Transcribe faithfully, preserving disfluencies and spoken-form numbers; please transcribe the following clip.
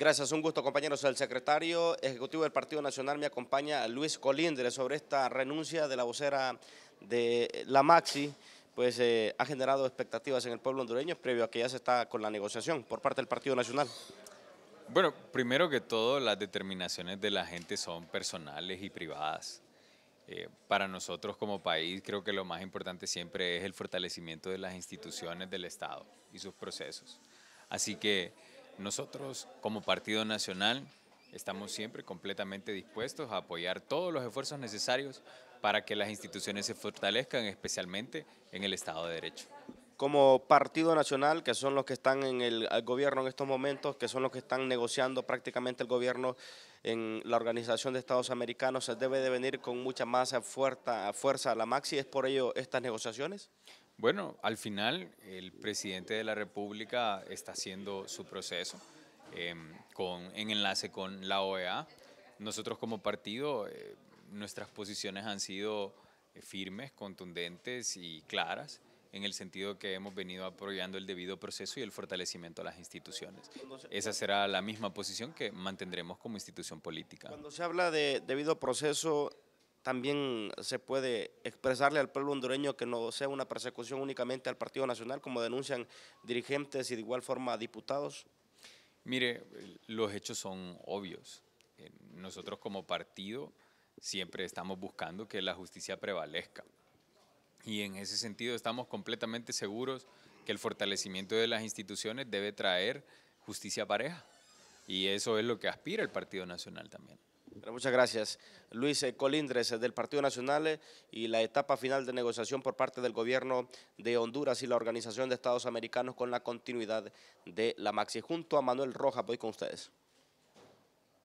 Gracias, un gusto, compañeros. El secretario ejecutivo del Partido Nacional me acompaña, Luis Colindres, sobre esta renuncia de la vocera de la Maxi, pues eh, ha generado expectativas en el pueblo hondureño previo a que ya se está con la negociación por parte del Partido Nacional. Bueno, primero que todo, las determinaciones de la gente son personales y privadas. Eh, para nosotros como país, creo que lo más importante siempre es el fortalecimiento de las instituciones del Estado y sus procesos. Así que nosotros, como Partido Nacional, estamos siempre completamente dispuestos a apoyar todos los esfuerzos necesarios para que las instituciones se fortalezcan, especialmente en el Estado de Derecho. Como Partido Nacional, que son los que están en el gobierno en estos momentos, que son los que están negociando prácticamente el gobierno en la Organización de Estados Americanos, ¿se debe de venir con mucha más fuerza, fuerza a la Maxi? ¿Es por ello estas negociaciones? Bueno, al final el presidente de la República está haciendo su proceso eh, con, en enlace con la O E A. Nosotros como partido, eh, nuestras posiciones han sido eh, firmes, contundentes y claras, en el sentido que hemos venido apoyando el debido proceso y el fortalecimiento a las instituciones. Esa será la misma posición que mantendremos como institución política. Cuando se habla de debido proceso, también se puede expresarle al pueblo hondureño que no sea una persecución únicamente al Partido Nacional, como denuncian dirigentes y de igual forma diputados. Mire, los hechos son obvios. Nosotros como partido siempre estamos buscando que la justicia prevalezca. Y en ese sentido estamos completamente seguros que el fortalecimiento de las instituciones debe traer justicia pareja. Y eso es lo que aspira el Partido Nacional también. Muchas gracias. Luis Colindres, del Partido Nacional, y la etapa final de negociación por parte del gobierno de Honduras y la Organización de Estados Americanos con la continuidad de la Maxi. Junto a Manuel Rojas, voy con ustedes.